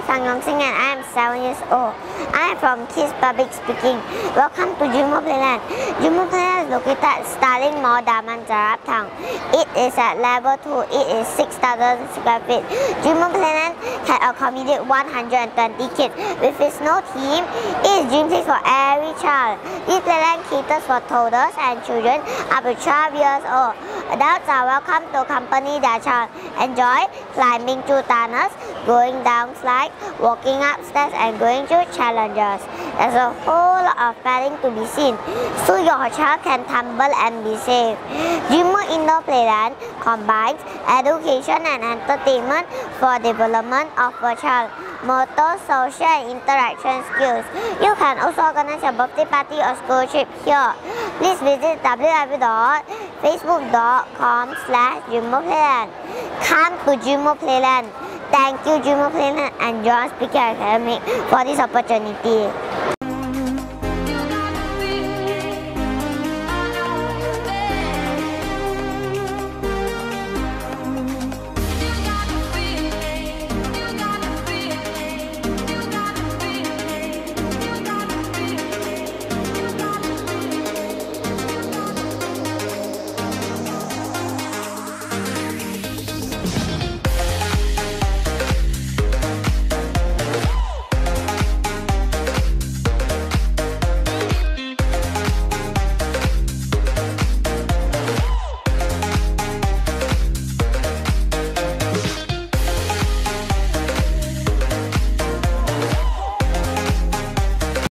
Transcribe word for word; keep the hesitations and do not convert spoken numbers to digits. name is Sung Yong Sing and I am seven years old. I am from Kids Public Speaking. Welcome to Jumo Playland. Jumo Playland is located at Starling Mall, Daman, Jarab Town. It is at level two. It is six thousand square feet. Jumo Playland can accommodate one hundred twenty kids. With its no team, it is dream place for every child. This playland caters for toddlers and children up to twelve years old. Adults are welcome to accompany their child. Enjoy climbing through tunnels, going down slides, walking up stairs and going through challenges. There's a whole lot of padding to be seen, so your child can tumble and be safe. Jumo Indoor Playland combines education and entertainment for development of a child, motor, social and interaction skills. You can also organize your birthday party or school trip here. Please visit w w w dot facebook dot com slash Jumo Playland. Come to Jumo Playland. Thank you Jumo Playland and Johan Speaking Academy for this opportunity.